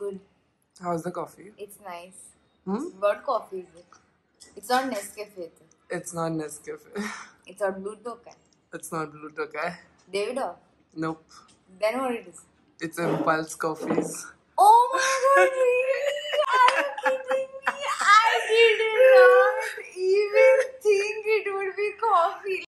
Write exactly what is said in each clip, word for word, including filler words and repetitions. good. How's the coffee? It's nice. Hmm? What coffee is it? It's not Nescafe. It's not Nescafe. It's not Blue Tokai. It's not Blue Tokai. Davidoff? Nope. Then what it is? It's Impulse Coffees. Oh my god, really? Are you kidding me? I did not even think it would be coffee.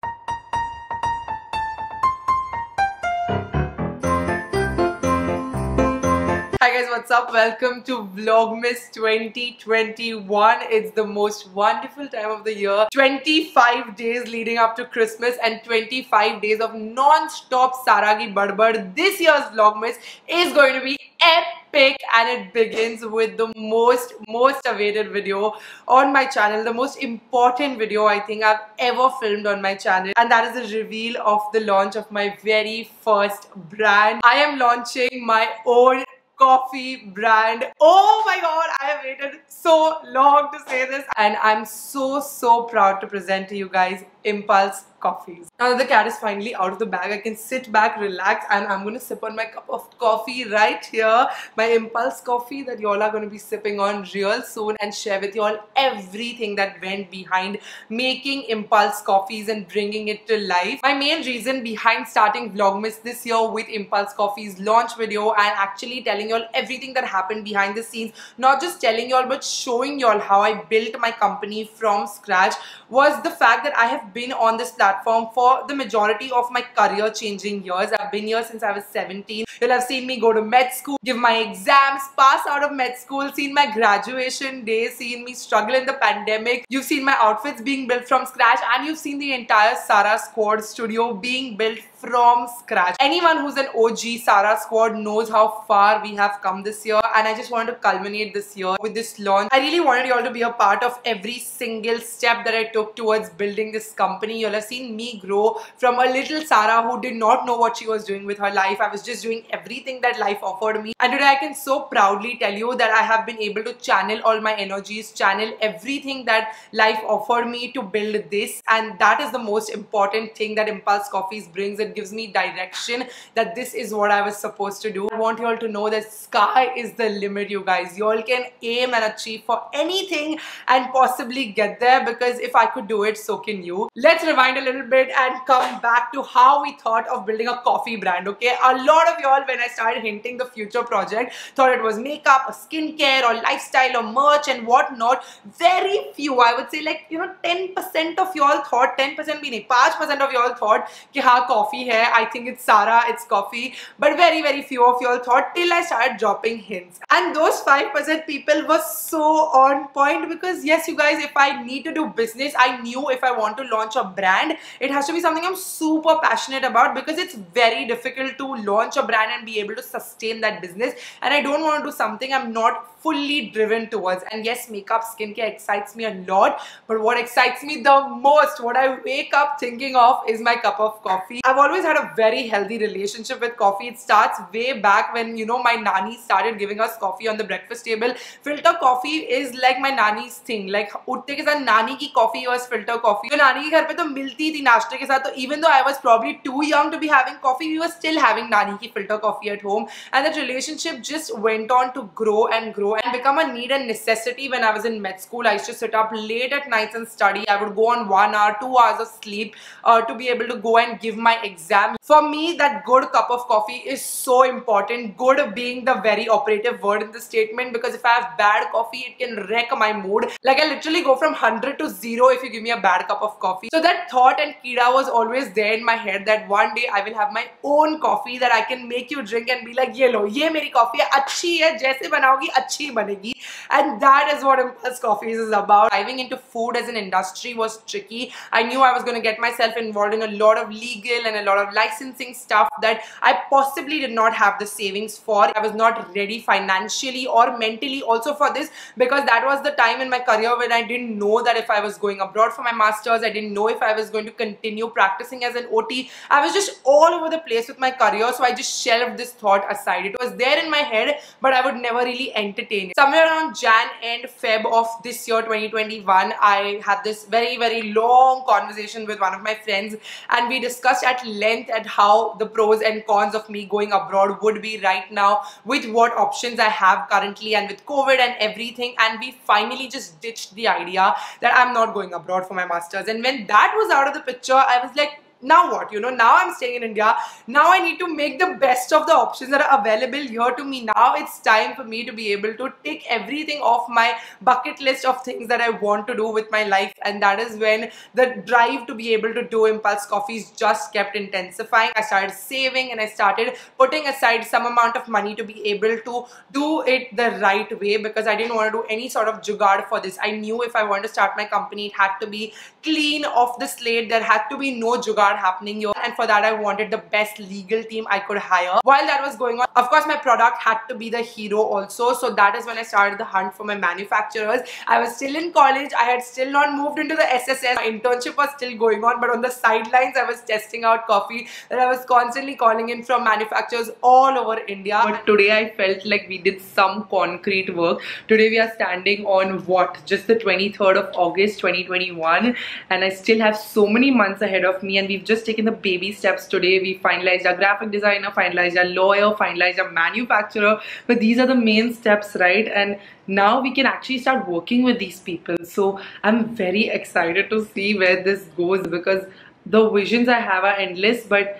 Hi guys, what's up? Welcome to Vlogmas twenty twenty-one. It's the most wonderful time of the year. twenty-five days leading up to Christmas and twenty-five days of non-stop Saragi Badbad. This year's Vlogmas is going to be epic, and it begins with the most most awaited video on my channel, the most important video I think I've ever filmed on my channel, and that is the reveal of the launch of my very first brand. I am launching my own coffee brand. Oh my god, I have waited so long to say this, and I'm so so proud to present to you guys Impulse Coffees. Now that the cat is finally out of the bag, I can sit back, relax, and I'm gonna sip on my cup of coffee right here, my Impulse Coffee that y'all are gonna be sipping on real soon, and share with y'all everything that went behind making Impulse Coffees and bringing it to life. My main reason behind starting Vlogmas this year with Impulse Coffees launch video and actually telling y'all everything that happened behind the scenes, not just telling y'all but showing y'all how I built my company from scratch, was the fact that I have been on this platform Platform for the majority of my career changing years. I've been here since I was seventeen. You'll have seen me go to med school, give my exams, pass out of med school, seen my graduation day, seen me struggle in the pandemic. You've seen my outfits being built from scratch, and you've seen the entire Sara Squad studio being built from scratch. Anyone who's an O G Sara Squad knows how far we have come this year, and I just wanted to culminate this year with this launch. I really wanted you all to be a part of every single step that I took towards building this company. You'll have seen me grow from a little Sara who did not know what she was doing with her life. I was just doing everything that life offered me, and today I can so proudly tell you that I have been able to channel all my energies, channel everything that life offered me to build this, and that is the most important thing that Impulse Coffees brings. It gives me direction that this is what I was supposed to do. I want you all to know that sky is the limit, you guys. You all can aim and achieve for anything and possibly get there, because if I could do it, so can you. Let's rewind a little bit and come back to how we thought of building a coffee brand. Okay, a lot of y'all, when I started hinting the future project, thought it was makeup or skincare or lifestyle or merch and whatnot. Very few, I would say, like, you know, ten percent of y'all thought, ten percent bhi nahi, five percent of y'all thought ki ha, coffee hai, I think it's Sara, it's coffee. But very very few of y'all thought, till I started dropping hints, and those five percent people were so on point, because yes you guys, if I need to do business, I knew if I want to launch a brand, it has to be something I'm super passionate about, because it's very difficult to launch a brand and be able to sustain that business, and I don't want to do something I'm not fully driven towards. And yes, makeup, skincare excites me a lot, but what excites me the most, what I wake up thinking of, is my cup of coffee. I've always had a very healthy relationship with coffee. It starts way back when, you know, my nani started giving us coffee on the breakfast table. Filter coffee is like my nani's thing, like utte ke saath nani ki coffee was filter coffee. So nani ke ghar pe to milti thi nashte ke saath, so even though I was probably too young to be having coffee, we were still having nani ki filter coffee at home, and that relationship just went on to grow and grow and become a need and necessity. When I was in med school, I used to sit up late at nights and study. I would go on one hour, two hours of sleep uh, to be able to go and give my exam. For me, that good cup of coffee is so important, good being the very operative word in the statement, because if I have bad coffee, it can wreck my mood. Like, I literally go from one hundred to zero if you give me a bad cup of coffee. So that thought and kida was always there in my head, that one day I will have my own coffee that I can make you drink and be like, ye lo, ye meri coffee hai, achhi hai, jaise banaogi achhi banegi. And that is what Impulse Coffees is about. Diving into food as an industry was tricky. I knew I was going to get myself involved in a lot of legal and a lot of licensing stuff that I possibly did not have the savings for. I was not ready financially or mentally also for this, because that was the time in my career when I didn't know that if I was going abroad for my master's, I didn't know if I was going to continue practicing as an O T. I was just all over the place with my career, so I just shelved this thought aside. It was there in my head, but I would never really entertain it. Somewhere around Jan and Feb of this year twenty twenty-one, I had this very very long conversation with one of my friends, and we discussed at length at how the pros and cons of me going abroad would be right now, with what options I have currently and with COVID and everything, and we finally just ditched the idea that I'm not going abroad for my master's. And when that was out of the picture, I was like, now what? You know, now I'm staying in India. Now I need to make the best of the options that are available here to me. Now it's time for me to be able to tick everything off my bucket list of things that I want to do with my life. And that is when the drive to be able to do Impulse Coffees just kept intensifying. I started saving and I started putting aside some amount of money to be able to do it the right way, because I didn't want to do any sort of jugaad for this. I knew if I wanted to start my company, it had to be clean off the slate. There had to be no jugaad happening here, and for that I wanted the best legal team I could hire. While that was going on, of course my product had to be the hero also, so that is when I started the hunt for my manufacturers. I was still in college, I had still not moved into the S S S, my internship was still going on, but on the sidelines I was testing out coffee that I was constantly calling in from manufacturers all over India. But today I felt like we did some concrete work. Today we are standing on what, just the twenty-third of August twenty twenty-one, and I still have so many months ahead of me, and we've just taken the baby steps today. We finalized our graphic designer, finalized our lawyer, finalized our manufacturer, but these are the main steps, right? And now we can actually start working with these people. So I'm very excited to see where this goes, because the visions I have are endless, but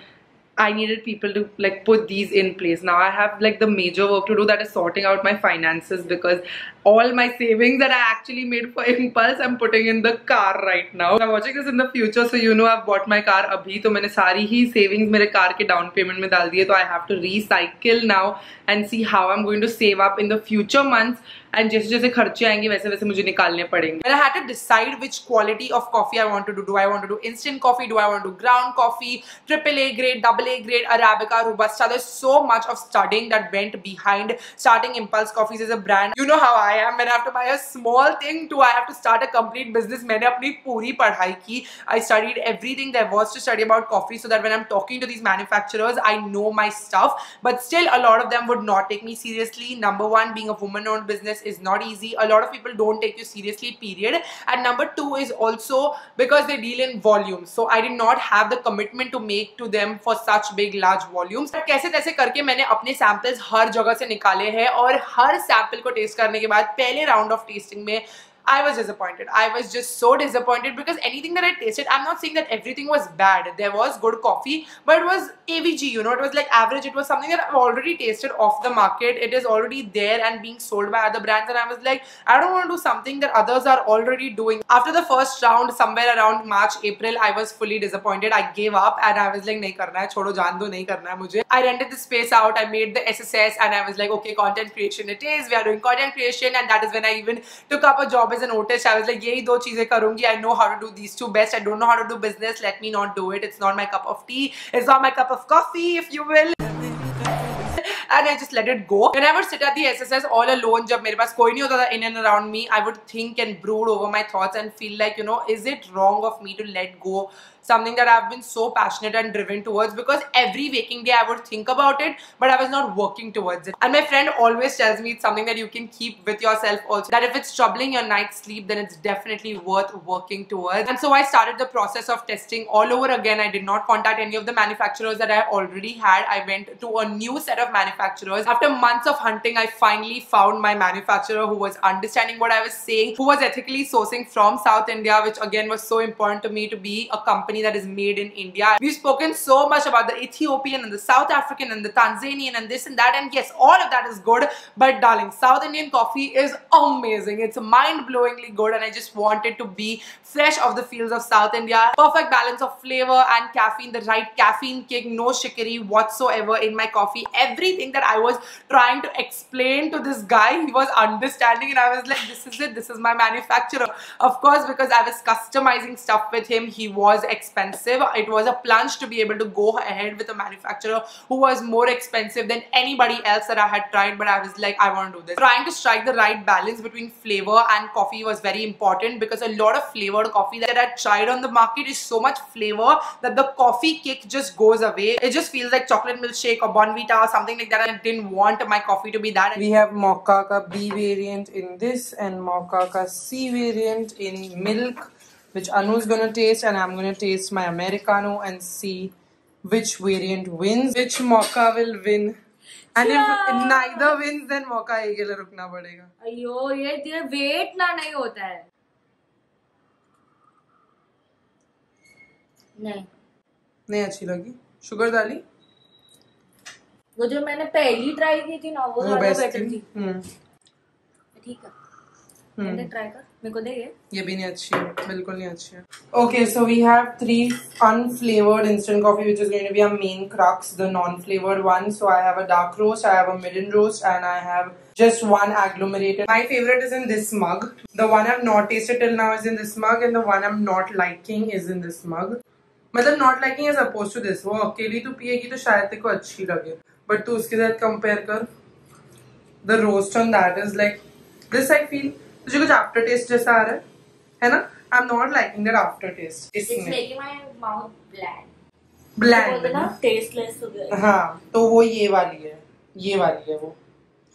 I needed people to like put these in place. Now I have like the major work to do, that is sorting out my finances, because all my savings that I actually made for Impulse I'm putting in the car right now. I'm watching this in the future, so you know I've bought my car abhi, so maine sari hi savings mere car ke down payment mein dal diye, so I have to recycle now and see how I'm going to save up in the future months. And just just kharche aayenge वैसे वैसे मुझे निकालने पड़ेंगे. Well, I had to decide which quality of coffee I wanted to do. Do I want to do instant coffee? Do I want to do ground coffee? Triple A grade, double A grade, Arabica, Robusta. There's so much of studying that went behind starting Impulse Coffees as a brand. You know how I am. When I have to buy a small thing, too, I have to start a complete business. मैंने अपनी पूरी पढ़ाई की. I studied everything there was to study about coffee, so that when I'm talking to these manufacturers, I know my stuff. But still, a lot of them would not take me seriously. Number one, being a woman-owned business is not easy. A lot of people don't take you seriously, period. And number two is also because they deal in volumes. So I did not have the commitment to make to them for such big, large volumes. But कैसे तैसे करके मैंने अपने samples हर जगह से निकाले हैं, और हर sample को taste करने के बाद पहले round of tasting में I was disappointed. I was just so disappointed, because anything that I tasted, I'm not saying that everything was bad. There was good coffee, but it was A V G, you know, it was like average. It was something that I've already tasted off the market. It is already there and being sold by other brands. And I was like, I don't want to do something that others are already doing. After the first round, somewhere around March, April, I was fully disappointed. I gave up and I was like, nahi karna hai, chodo, jaan do, nahi karna hai mujhe. I rented the space out. I made the S S S and I was like, okay, content creation it is. We are doing content creation. And that is when I even took up a job as an artist. I was like, yehi do cheeze karungi. I know how to do these two best. I don't know how to do business. Let me not do it. It's not my cup of tea. It's not my cup of coffee, if you will. And I just let it go. When I would sit at the S S S all alone, jab mere paas koi nahi hota tha in and around me, I would think and brood over my thoughts and feel like, you know, is it wrong of me to let go something that I've been so passionate and driven towards? Because every waking day I would think about it, but I was not working towards it. And my friend always tells me it's something that you can keep with yourself also, that if it's troubling your night's sleep, then it's definitely worth working towards. And so I started the process of testing all over again. I did not contact any of the manufacturers that I already had. I went to a new set of manufacturers. After months of hunting, I finally found my manufacturer who was understanding what I was saying, who was ethically sourcing from South India, which again was so important to me, to be a company that is made in India. We've spoken so much about the Ethiopian and the South African and the Tanzanian and this and that, and yes, all of that is good, but darling, South Indian coffee is amazing. It's mind-blowingly good, and I just wanted to be fresh off the fields of South India. Perfect balance of flavor and caffeine, the right caffeine kick, no chicory whatsoever in my coffee. Everything that I was trying to explain to this guy, he was understanding, and I was like, this is it, this is my manufacturer. Of course, because I was customizing stuff with him, he was expensive. It was a plunge to be able to go ahead with a manufacturer who was more expensive than anybody else that I had tried, but I was like, I want to do this. Trying to strike the right balance between flavor and coffee was very important, because a lot of flavored coffee that I tried on the market is so much flavor that the coffee kick just goes away. It just feels like chocolate milkshake or Bonvita or something like that. I didn't want my coffee to be that. We have mocha ka B variant in this and mocha ka C variant in milk, which Anu's gonna taste, and I'm gonna taste my Americano and see which variant wins, which mocha will win. And yeah. If neither wins, then mocha ke liye rukna padega. Ayyo, ye tera wait na nahi hota hai. नहीं नहीं अच्छी लगी sugar डाली वो जो मैंने पहली try की थी ना वो ज्यादा बेटर थी हम्म ठीक है मैंने ट्राई कर मेरे को दे ये ये भी नहीं अच्छी है बिल्कुल नहीं अच्छी है okay so we have three unflavored instant coffee which is going to be our main crux the non flavored one so I have a dark roast I have a medium roast and I have just one agglomerated. My favorite is in this mug. The one I've not tasted till now is in this mug, and the one I'm not liking is in this mug. मतलब not liking as opposed to this. वो अकेली तो पिएगी तो शायद तेरे को अच्छी लगे. But तू उसके साथ compare कर. The roast on that is like this. I feel तुझे कुछ after taste जैसा आ रहा है, है ना? I'm not liking that after taste. It's making my mouth bland. Bland. ना tasteless हो गया. हाँ, तो वो ये वाली है. ये वाली है वो.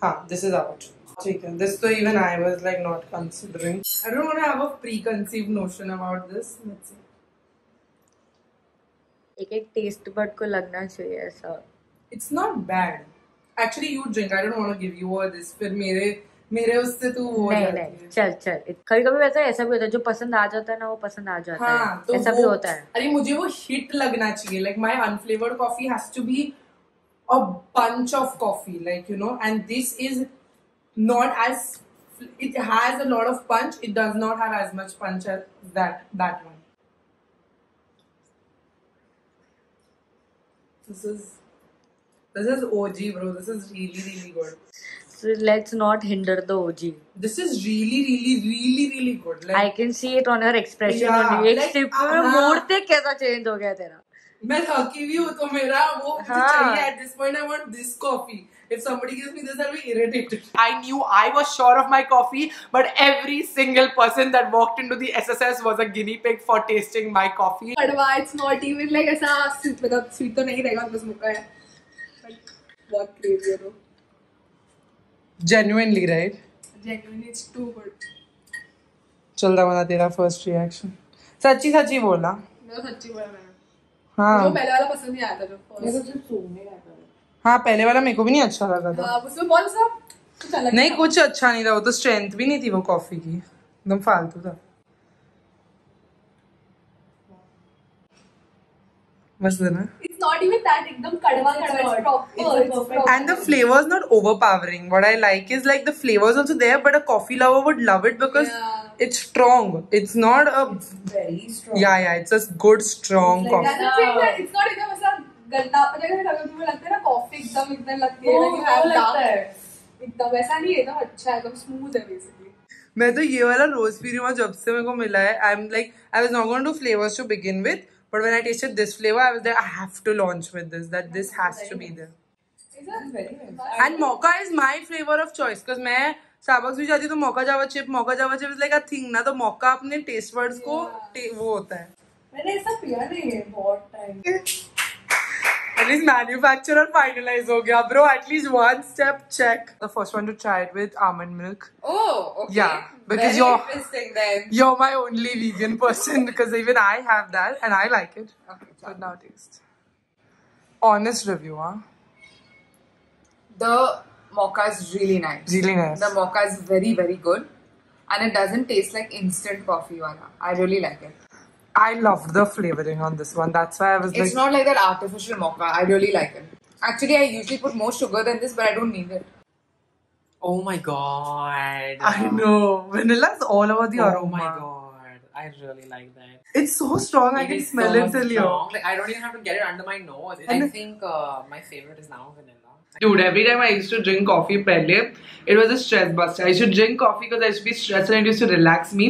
Ha, this is out. Chicken. This though even I was like not considering. I don't want to have a preconceived notion about this. Let's see. एक एक taste bud को लगना चाहिए ऐसा. It's not bad. Actually, you drink. I don't want to give you all this. फिर मेरे मेरे उससे तू वो नहीं नहीं चल चल कभी कभी वैसा ऐसा भी होता है जो पसंद आ जाता है ना वो पसंद आ जाता है हाँ, तो ऐसा भी होता है अरे मुझे वो hit लगना चाहिए like my unflavored coffee has to be a bunch of coffee like you know and this is not as it has a lot of punch it does not have as much punch as that that one this is this is O G bro this is really really good so let's not hinder the O G this is really really really really good like I can see it on her expression yeah, only ek sip mein mood te kaisa change ho gaya tera मैं थकी हुई हूँ तो मेरा वो मुझे चाहिए at this point I want this coffee if somebody gives me this I'll be irritated I knew I was sure of my coffee but every single person that walked into the S S S was a guinea pig for tasting my coffee कड़वा it's not even like ऐसा sweet मतलब sweet तो नहीं रहेगा बस मुक्का है but बहुत crazy है तो genuinely right genuinely it's too good चल दामना तेरा first reaction सच्ची सच्ची बोलना मैं सच्ची बोला मैं हाँ वो पहले वाला पसंद नहीं आता था मेरे को सिर्फ सूंघने का था हाँ पहले वाला मेरे को भी नहीं अच्छा लगा था हाँ उसमें बहुत सा कुछ अलग नहीं कुछ अच्छा नहीं था वो तो स्ट्रेंथ भी नहीं थी वो कॉफी की एकदम फालतू था मस्त है ना it's not even that एकदम कड़वा कड़वा and the flavor is not overpowering what I like is like the flavor is also there but a coffee lover would love it because It's strong. It's not a. It's very strong. Yeah, yeah. It's a good, strong it's like coffee. That's the thing. Like, it's not even ऐसा गंदा पता है अगर तुम्हें लगता है ना coffee एकदम इतना लगती है ना कि हाँ लगता है एकदम ऐसा नहीं है एकदम अच्छा है एकदम smooth है basically. मैं तो ये वाला रोज पी रही हूँ जब से मेरे को मिला है. I'm like I was not going to do flavors to begin with, but when I tasted this flavor, I was like I have to launch with this. That this has to be there. It's very nice. And mocha is my flavor of choice because मैं Starbucks भी जाती तो मौका जावा chip mocha Java chip is like a thing ना तो मौका अपने test words को वो होता है मैंने ऐसा पिया नहीं है बहुत time at least manufacturer finalized हो गया bro at least one step check the first one to try it with almond milk oh okay yeah because Very you're interesting then you're my only vegan person because even I have that and I like it okay so now taste honest review huh the Mocha is really nice. Really nice. The mocha is very very good, and it doesn't taste like instant coffee wala. I really like it. I loved the flavoring on this one. That's why I was. It's like, not like that artificial mocha. I really like it. Actually, I usually put more sugar than this, but I don't need it. Oh my god! I know vanilla is all over the oh aroma. Oh my god! I really like that. It's so strong. It I can smell so it till you. Like I don't even have to get it under my nose. And I think uh, my favorite is now vanilla. Dude, every time I used to drink coffee pehle, it was a stress buster. I used to drink coffee because I used to be stressed and it used to relax me.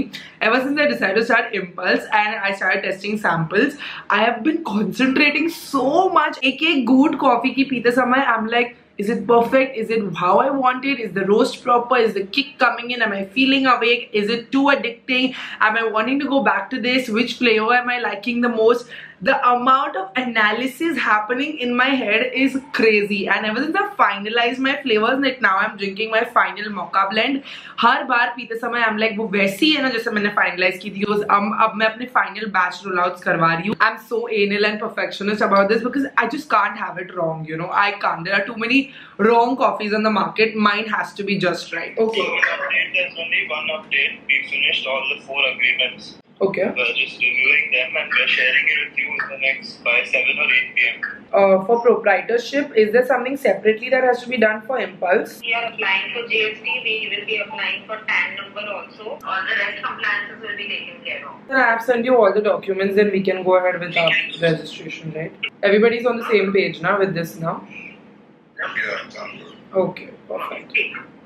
Ever since I decided to start Impulse and I started testing samples, I have been concentrating so much. एक एक good coffee की पीते समय, I'm like, is it perfect? Is it how I want it? Is the roast proper? Is the kick coming in? Am I feeling awake? Is it too addicting? Am I wanting to go back to this? Which flavor am I liking the most? the amount of analysis happening in my head is crazy, and ever since I finalized my flavors, like now I'm drinking my final mocha blend. हर बार पीते समय I'm like वो वैसी है ना जैसे मैंने finalize की थी. उस अब अब मैं अपने final batch rollouts करवा रही हूँ. I'm so anal and perfectionist about this because I just can't have it wrong. You know, I can't. There are too many wrong coffees on the market. Mine has to be just right. Okay. So an update, there's only one update. We finished all the four agreements. Okay. We're just reviewing them and we're sharing it with you in the next by seven or eight P M Uh, for proprietorship, is there something separately that has to be done for Impulse? We are applying for G S T, we will be applying for T A N number also. All the rest compliances will be taken care of. Sir, I have sent you all the documents, then we can go ahead with our registration, right? Everybody's on the same page now with this now? Okay, perfect.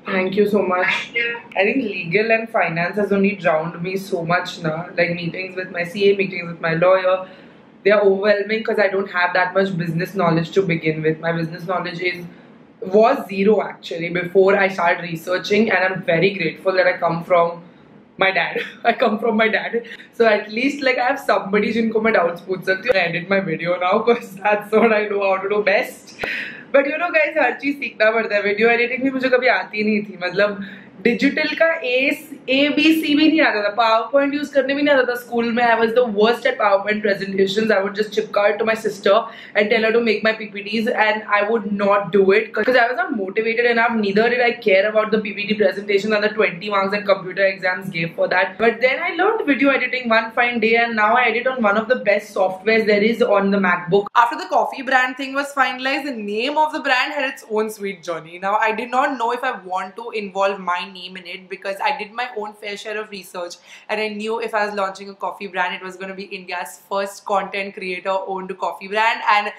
Thank you so much. You. I think legal and finance has only drowned me so much now. Like meetings with my C A, meetings with my lawyer. They are overwhelming because I don't have that much business knowledge to begin with. My business knowledge is was zero actually before I started researching, and I'm very grateful that I come from my dad. I come from my dad. So at least like I have somebody jinko my doubts pooch sakti. I edit my video now because that's what I know how to do best. But you know guys, हर चीज सीखना पड़ता है. Video editing भी मुझे कभी आती नहीं थी, मतलब digital का A B C भी नहीं आता था, PowerPoint use करने भी नहीं आता था. School में I was the worst at PowerPoint presentations. I would just chipka it to my sister and tell her to make my P P Ts, and I would not do it because I was not motivated enough. Neither did I care about the P P T presentation and the twenty marks that computer exams gave for that. But then I learned video editing one fine day, and now I edit on one of the best softwares there is on the MacBook. After the coffee brand thing was finalized, the name of the brand had its own sweet journey. Now I did not know if I want to involve my name in it because I did my own fair share of research, and I knew if I was launching a coffee brand, it was going to be India's first content creator owned coffee brand, and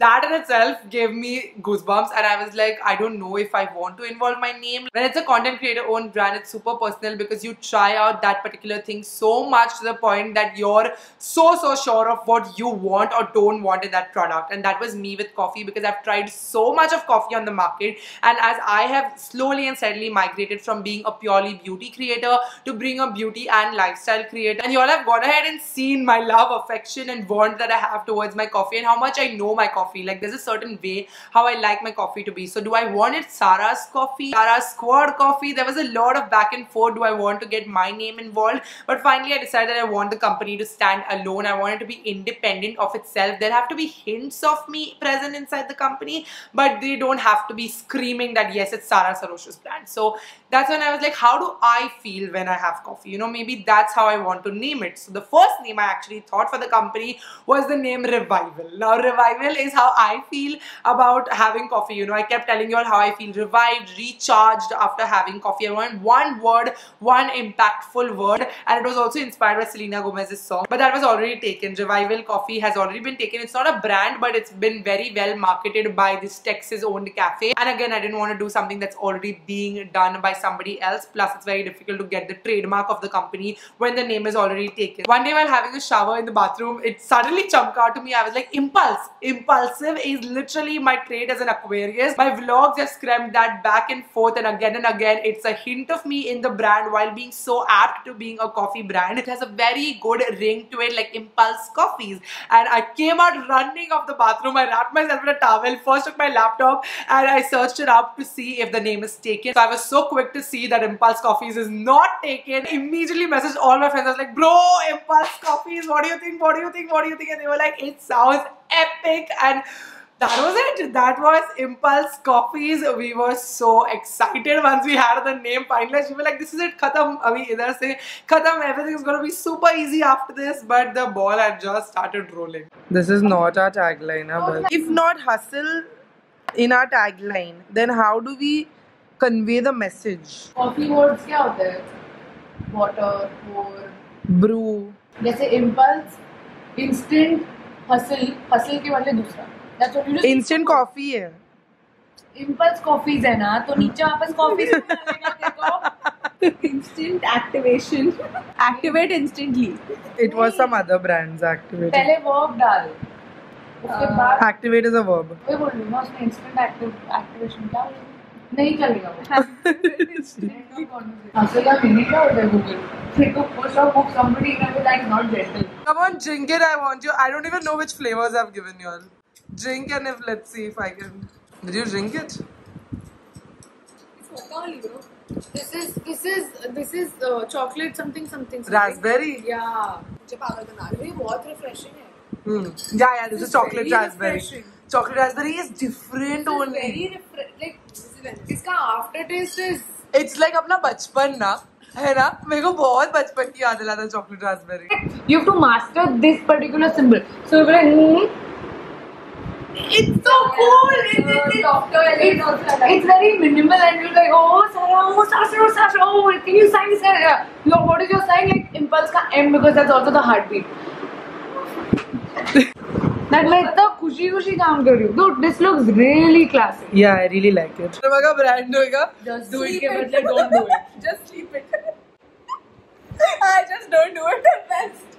that in itself gave me goosebumps. And I was like, I don't know if I want to involve my name. When it's a content creator owned brand, it's super personal because you try out that particular thing so much to the point that you're so so sure of what you want or don't want in that product. And that was me with coffee, because I've tried so much of coffee on the market, and as I have slowly and steadily migrated from being a purely beauty creator to being a beauty and lifestyle creator, and you all have gone ahead and seen my love, affection and bond that I have towards my coffee and how much I know my coffee. Like there's a certain way how I like my coffee to be. So do I want it Sarah's coffee, Sarah's squad coffee? There was a lot of back and forth. Do I want to get my name involved? But finally I decided I want the company to stand alone. I want it to be independent of itself. There have to be hints of me present inside the company, but they don't have to be screaming that yes, it's Sarah Sarosh's brand. So that's when I was like, how do I feel when I have coffee? You know, maybe that's how I want to name it. So the first name I actually thought for the company was the name Revival. Now Revival is is how I feel about having coffee. You know, I kept telling you all how I feel revived, recharged after having coffee. I want one word, one impactful word, and it was also inspired by Selena Gomez's song, but that was already taken. Revival Coffee has already been taken. It's not a brand, but it's been very well marketed by this Texas owned cafe, and again I didn't want to do something that's already being done by somebody else. Plus it's very difficult to get the trademark of the company when the name is already taken. One day while having a shower in the bathroom, it suddenly jumped out to me. I was like, impulse impulse Impulsive is literally my trait as an Aquarius. My vlogs have scrammed that back and forth, and again and again it's a hint of me in the brand while being so apt to being a coffee brand. It has a very good ring to it, like Impulse Coffees. And I came out running off the bathroom. I wrapped myself in a towel, first took my laptop, and I searched it up to see if the name is taken. So I was so quick to see that Impulse Coffees is not taken. I immediately messaged all my friends. I was like, bro, Impulse Coffees, what do you think, what do you think, what do you think? And they were like, it sounds epic. And that was it. That was Impulse Coffees. We were so excited once we had the name finalized. We were like, this is it, khatam, abhi idhar se khatam, everything's gonna be super easy after this. But the ball had just started rolling. This is not our tagline, huh? But if not hustle in our tagline, then how do we convey the message? Coffee words kya hote hain? Water, pour, brew. Jaise impulse, instant. Hustle, hustle के वाले दूसरा. That's what you just instant coffee है. Impulse coffees है ना, तो नीचे वापस coffees देखो. Instant activation. Activate instantly. It was some other brands activate. पहले verb डाल. उसके बाद. Activate is a verb. वही बोल रही हूँ, उसमें instant active activation क्या है? नहीं चलेगा वो. Come on, drink it. I want you. I don't even know which flavors I've given you all. Drink and if let's see if I can. Did you drink it? It's only, bro. This is this is this is uh, chocolate something something. something. Raspberry. Yeah. मुझे पागल बना रही है. बहुत refreshing है. Hmm. Yeah, yeah. This, this is chocolate raspberry. Refreshing. Chocolate raspberry is different this only. Is very like इसका aftertaste is. It's like अपना बचपन ना है ना, मेरे को बहुत बचपन की याद दिलाता chocolate raspberry. You have to master this particular symbol. So you're like, hmm. It's so cool. It's, it's, it's, it's very minimal and you're like, oh, Sasha, oh, Sasha, oh, Sasha, oh, can you sign this? Yeah. No, what is your sign? Like impulse ka M because that's also the heartbeat. That मैं इतना खुशी खुशी काम कर रही हूँ. Dude, this looks really classic. Yeah, I really like it. तुम्हारा brand होगा. Just do it. But don't do it. Just sleep it. I just don't do it at best.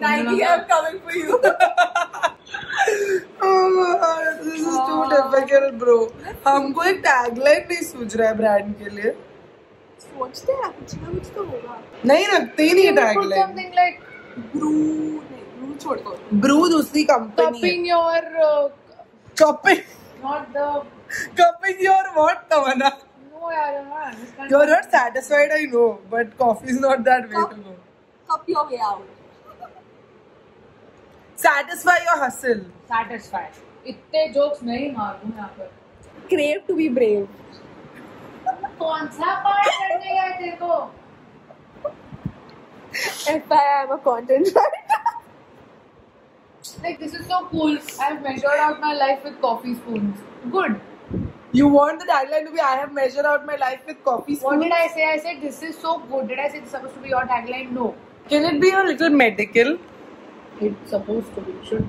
Nike, I'm coming for you. Oh, this is too difficult, bro. हमको एक tagline नहीं सूझ रहा है brand के लिए. सोचते हैं कुछ ना कुछ तो होगा. नहीं रखते ही नहीं tagline. Something like brew. छोड़ दो. Brew दूसरी company. Cupping your cupping. Not the cupping your what Tamanna. No यार यार. You're not satisfied I know, but coffee is not that way to go. Cup your way out. Satisfy your hustle. Satisfy. इतने jokes मैं ही मारूँ यहाँ पर. Crave to be brave. कौन सा part करने गए तेरे को? If I am a content writer. Like this is so cool. I've measured out my life with coffee spoons. Good. You want the tagline to be I have measured out my life with coffee spoons? What did I say? I said this is so good. Did I say it's supposed to be your tagline? No. Can it be a little medical? It's supposed to be. It should.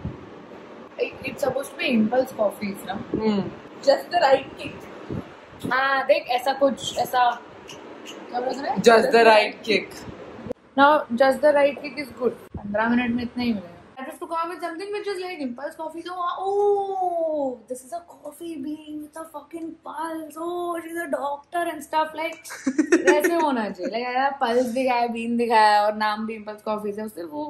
It's supposed to be impulse coffees, na? Hmm. Just the right kick. Ah, देख ऐसा कुछ ऐसा. क्या बोल रहे हैं? Just the right kick. Now just the right kick is good. पंद्रह minute में इतना ही मिलेगा. I just to come with something which is like impulse coffee. So, oh, this is a coffee bean with a fucking pulse. Oh, she's a doctor and stuff like. ऐसे होना चाहिए. Like यार pulse दिखाया, bean दिखाया और नाम भी impulse coffee से उससे वो.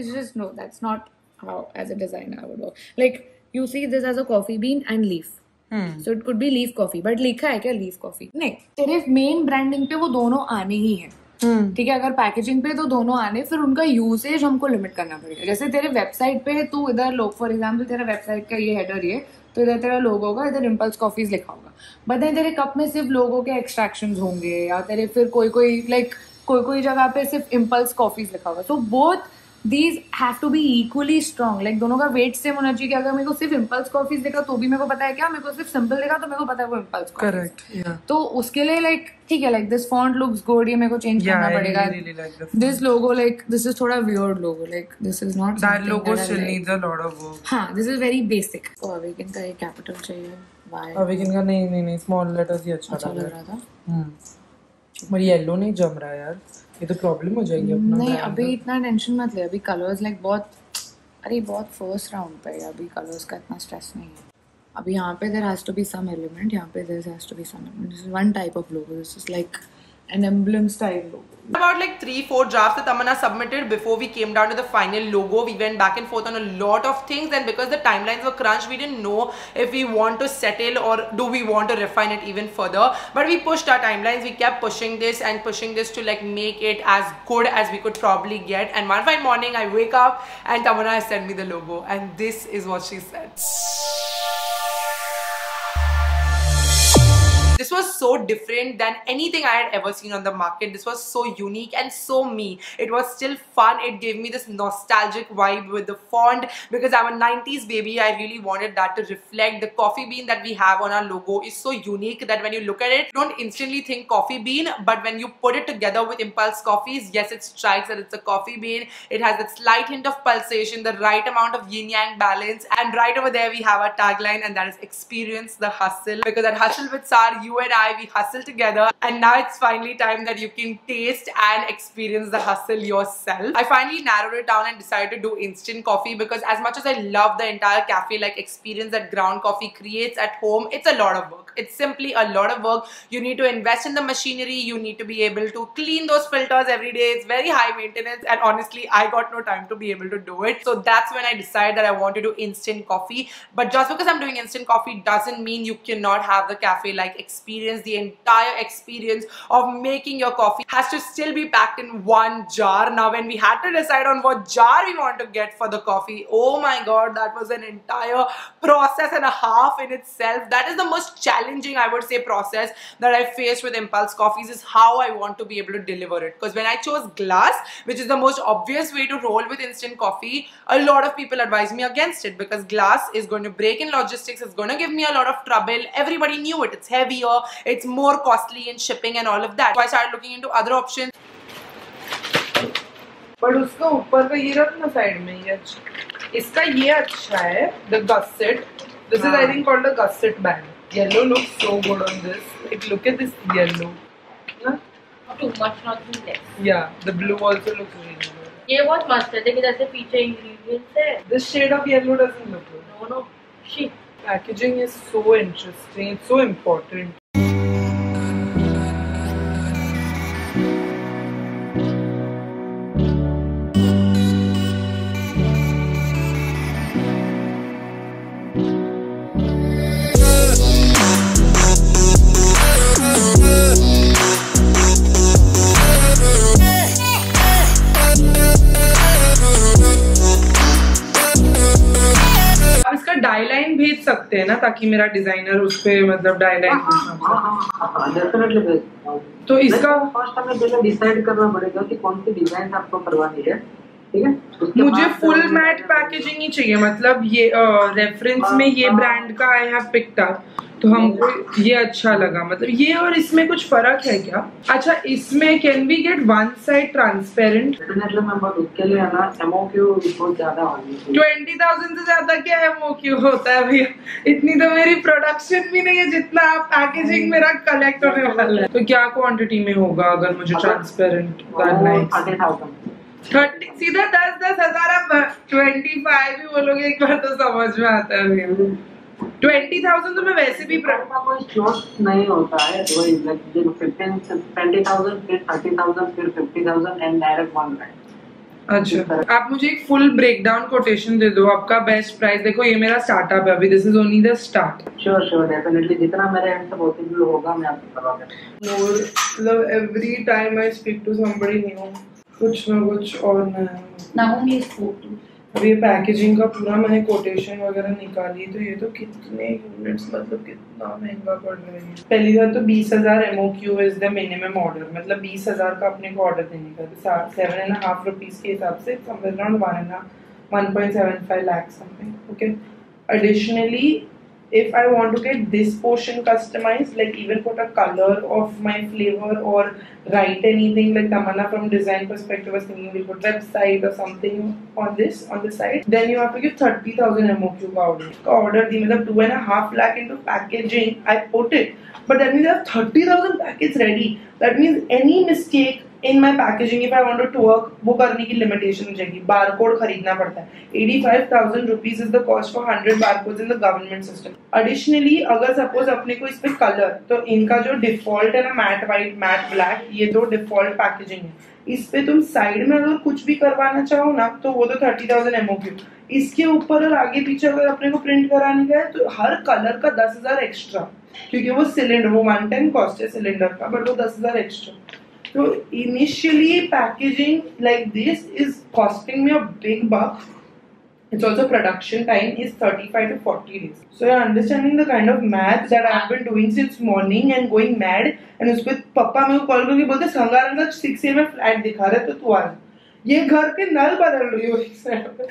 It's just no, that's not how as a designer I would work. Like you see this as a coffee bean and leaf. Hmm. So it could be leaf coffee. But लिखा है क्या leaf coffee? नहीं. तेरे main branding पे वो दोनों आने ही हैं. ठीक है. अगर पैकेजिंग पे तो दोनों आने, फिर उनका यूसेज हमको लिमिट करना पड़ेगा. जैसे तेरे वेबसाइट पे तू इधर लोग फॉर एग्जांपल तेरा वेबसाइट का ये हेडर ये तो इधर तेरा लोगो होगा, इधर इम्पल्स कॉफीज लिखा होगा. बताए तेरे कप में सिर्फ लोगों के एक्सट्रैक्शंस होंगे या तेरे फिर कोई कोई लाइक कोई कोई जगह पे सिर्फ इम्पल्स कॉफीज लिखा होगा. तो both these have to be equally strong. Like दोनों का वेट सेम होना चाहिए. अगर मेरे को सिर्फ इम्पल्स कॉफीज देखा तो भी मेरे को पता है क्या, मेरे को सिर्फ सिंपल देखा तो मेरे को पता है वो इम्पल्स कॉफी. करेक्ट. या तो उसके लिए लाइक ठीक है like this font looks good, ये मेरे को चेंज करना पड़ेगा. This logo like this is थोड़ा weird logo. Like this is not that logo still needs a lot of work. हां this is very basic. So Awaken का एक capital चाहिए. व्हाई अवेकन का? नहीं नहीं नहीं, स्मॉल लेटर्स ही अच्छा लग रहा था. हम्म. पर येलो नहीं जम रहा यार, ये तो प्रॉब्लम हो जाएगी अपना. नहीं अभी इतना टेंशन मत ले. अभी कलर्स लाइक बहुत अरे बहुत फर्स्ट राउंड पे है. अभी कलर्स का इतना स्ट्रेस नहीं है. अभी यहाँ पे there has to be some element, यहाँ पे there has to be some element. This is one type of logo. This is like an emblem style logo. About like three four drafts that Tamanna submitted before we came down to the final logo. We went back and forth on a lot of things, and because the timelines were crunched, we didn't know if we want to settle or do we want to refine it even further. But we pushed our timelines. We kept pushing this and pushing this to like make it as good as we could probably get. And one fine morning I wake up and Tamanna has sent me the logo, and this is what she said. This was so different than anything I had ever seen on the market. This was so unique and so me. It was still fun. It gave me this nostalgic vibe with the font. Because I'm a nineties baby, I really wanted that to reflect. The coffee bean that we have on our logo is so unique that when you look at it, you don't instantly think coffee bean. But when you put it together with Impulse Coffees, yes, it strikes that it's a coffee bean. It has that slight hint of pulsation, the right amount of yin-yang balance. And right over there, we have our tagline, and that is experience the hustle. Because that hustle with Sar, you and I, we hustled together, and now it's finally time that you can taste and experience the hustle yourself. I finally narrowed it down and decided to do instant coffee because as much as I love the entire cafe-like experience that ground coffee creates at home, it's a lot of work. It's simply a lot of work. You need to invest in the machinery, you need to be able to clean those filters every day. It's very high maintenance, and honestly, I got no time to be able to do it. So that's when I decided that I want to do instant coffee. But just because I'm doing instant coffee doesn't mean you cannot have the cafe-like experience. The entire experience of making your coffee has to still be packed in one jar. Now, when we had to decide on what jar we want to get for the coffee, oh my god, that was an entire process and a half in itself. That is the most challenging Challenging, I would say, process that I faced with Impulse Coffees is how I want to be able to deliver it. Because when I chose glass, which is the most obvious way to roll with instant coffee, a lot of people advised me against it because glass is going to break in logistics, it's going to give me a lot of trouble. Everybody knew it. It's heavier, it's more costly in shipping and all of that. So I started looking into other options. But uska upar ka ye rakhna side mein, ye achha. Iska ye achha hai, the gusset. This is, I think, called the gusset band. Yellow looks so good on this. Like, look at this yellow. Huh? Not too much, not too less. Yeah, the blue also looks really good. This was mustard because the feature ingredients there. This shade of yellow doesn't look good. No, no. Shit. Packaging is so interesting. It's so important. सकते हैं ना ताकि मेरा designer उस पे मतलब डायलाइन कर तो इसका फर्स्ट हमें पहले डिसाइड करना पड़ेगा कि कौन सी डिजाइन आपको करवानी है, ठीक है? मुझे फुल मैट पैकेजिंग ही चाहिए, मतलब ये रेफरेंस में ये ब्रांड का आई हैव पिक्ड अप, तो हमको ये अच्छा लगा. मतलब ये और इसमें कुछ फर्क है क्या? अच्छा, इसमें can we get one side transparent? मतलब मैं बहुत उसके लिए ना एमओक्यू बहुत ज्यादा होगी. बीस हज़ार से ज्यादा क्या एमओक्यू होता है भैया? इतनी तो मेरी प्रोडक्शन भी नहीं है जितना आप पैकेजिंग मेरा कलेक्ट होने वाला है. तो क्या क्वांटिटी में होगा अगर मुझे ट्रांसपेरेंट करना है? थर्टी सीधा दस दस हजार ट्वेंटी फाइव भी बोलोगे एक बार तो समझ में आता है. ट्वेंटी थाउजेंड तो मैं वैसे भी नहीं होता है, अच्छा तो आप मुझे एक फुल ब्रेकडाउन कोटेशन दे दो आपका बेस्ट प्राइस. देखो ये मेरा स्टार्टअप है अभी, this is only the start. Sure sure definitely जितना मेरे एंड से पॉसिबल होगा मैं आपको करवा दूंगा. मतलब every time I speak to somebody new कुछ ना कुछ और ना होंगे इसको. अब ये पैकेजिंग का पूरा मैंने कोटेशन वगैरह निकाली तो ये तो कितने यूनिट्स मतलब कितना महंगा पड़ रहा है. पहली बार तो बीस हजार MOQ is the minimum order, मतलब बीस हजार का अपने को ऑर्डर देने का. तो सेवन एंड हाफ रुपीज के हिसाब से around one and one point seven five lakh something. Okay, additionally if I want to get this portion customized, like even put a color of my flavor or write anything, like Tamanna from design perspective was thinking we put website or something on this on the side, then you have to give thirty thousand M O Q order. Order the मतलब two and a half lakh into packaging. I put it, but that means I have thirty thousand packets ready. That means any mistake in my packaging, if I want to twerk, वो करने की limitation हो जाएगी. Barcode खरीदना पड़ता है. eighty-five thousand rupees is the cost for one hundred barcodes in the government system. Additionally, अगर suppose अपने को इसपे color, तो इनका जो default है ना matte white, matte black, ये दो default packaging है. इसपे तुम side में अगर कुछ भी करवाना चाहो ना, तो वो तो thirty thousand M O Q. इसके ऊपर और आगे पीछे अगर अपने को print कराने का है, तो हर color का ten thousand extra, क्योंकि वो cylinder, वो one time cost है cylinder का, but वो ten thousand extra. So initially packaging like this is costing me a big buck. It's also production time is thirty-five to forty days. So you're understanding the kind of math that I've been doing since morning and going mad. And उसपे पापा मेरे को call करके बोलते संगारम का six A में flat दिखा रहा है तो तू आ ये घर के नल बदल रही हो इस साइड पे.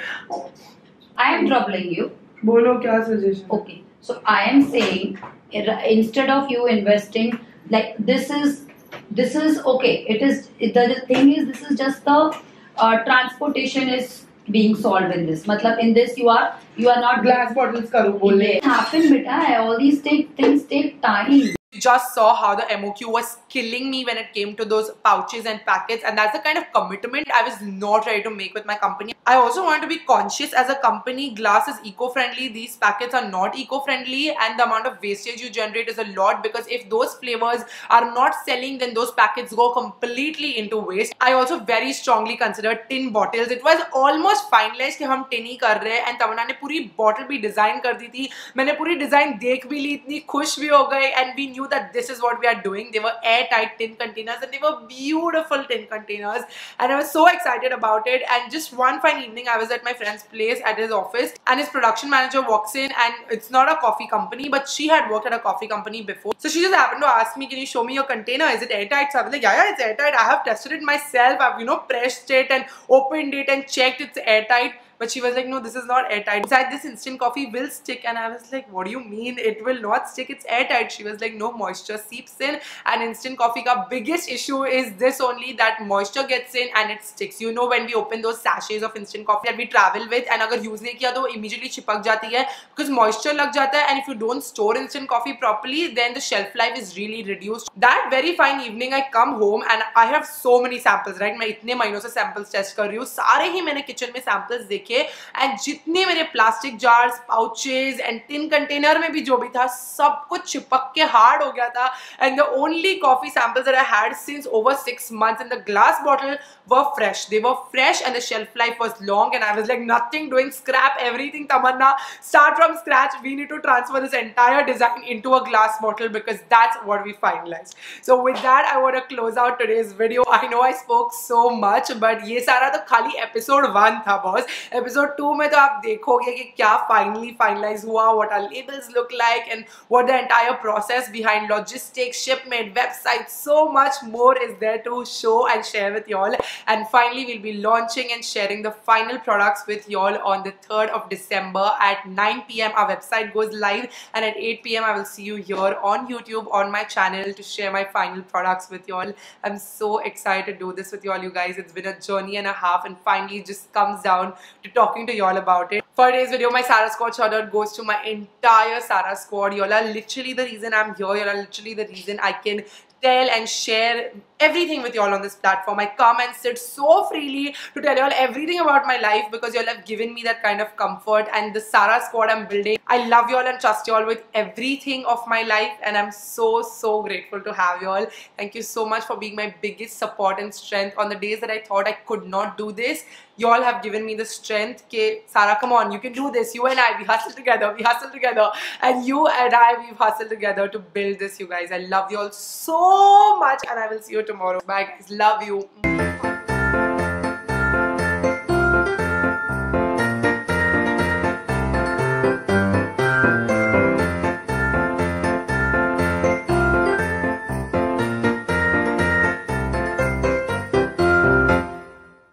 I am troubling you. बोलो क्या suggestion? Okay, so I am saying instead of you investing like this is. This is okay. It is it, the, the thing is this is just the uh, transportation is being solved in this. Matlab in this you are you are not glass bottles. Karu bole. It happen, beta. All these take, things take time. just saw how the M O Q was killing me when it came to those pouches and packets, and that's the kind of commitment I was not ready to make with my company. I also wanted to be conscious as a company. Glass is eco-friendly, these packets are not eco-friendly, and the amount of wastage you generate is a lot, because if those flavors are not selling, then those packets go completely into waste. I also very strongly considered tin bottles. It was almost finalized that we are tinning, and Tamanna ne puri bottle bhi design kar di thi. Maine puri design dekh bhi li, itni khush bhi ho gayi, and we knew that this is what we are doing. They were airtight tin containers, and they were beautiful tin containers, and I was so excited about it. And just one fine evening, I was at my friend's place at his office, and his production manager walks in, and it's not a coffee company, but she had worked at a coffee company before, so she just happened to ask me, can you show me your container, is it airtight? So I was like, yeah yeah, it's airtight, I have tested it myself, I've, you know, pressed it and opened it and checked, it's airtight. But she was like, no, this is not airtight. Besides, this instant coffee will stick. And I was like, what do you mean? It will not stick. It's airtight. She was like, no, moisture seeps in. And instant coffee ka biggest issue is this only, that moisture gets in and it sticks. You know, when we open those sachets of instant coffee that we travel with, and agar use nahi kiya, to immediately chipak jati hai, because moisture lag jata hai, and if you don't store instant coffee properly, then the shelf life is really reduced. That very fine evening, I come home and I have so many samples, right? I itne mahino se samples test kar rahi hu. Sare hi maine kitchen mein samples dekhe. And जितने मेरे plastic jars, pouches and tin container में भी जो भी था, सब कुछ चिपक के hard हो गया था. And the only coffee samples that I had since over six months in the glass bottle were fresh. They were fresh, and the shelf life was long. And I was like, nothing doing, scrap everything, Tamanna, start from scratch. We need to transfer this entire design into a glass bottle, because that's what we finalized. So with that, I want to close out today's video. I know I spoke so much, but ये सारा तो खाली episode one था boss. Episode two में तो आप देखोगे कि क्या finally finalize हुआ, what our labels look like, and what the entire process behind logistics, shipment, website, so much more is there to show and share with y'all. And finally, we'll be launching and sharing the final products with y'all on the third of December at nine p m Our website goes live, and at eight p m I will see you here on YouTube on my channel to share my final products with y'all. I'm so excited to do this with y'all, you guys. It's been a journey and a half, and finally it just comes down to talking to y'all about it. For today's video, my Sara Squad shout out goes to my entire Sara Squad. Y'all are literally the reason I'm here. Y'all are literally the reason I can tell and share everything with y'all on this platform. I come and sit so freely to tell y'all everything about my life, because y'all have given me that kind of comfort, and the Sara Squad I'm building. I love y'all and trust y'all with everything of my life, and I'm so so grateful to have y'all. Thank you so much for being my biggest support and strength on the days that I thought I could not do this. Y'all have given me the strength that Sara, come on, you can do this. You and I, we hustle together, we hustle together, and you and I, we've hustled together to build this, you guys. I love y'all so much, and I will see you tomorrow. Bye guys, love you.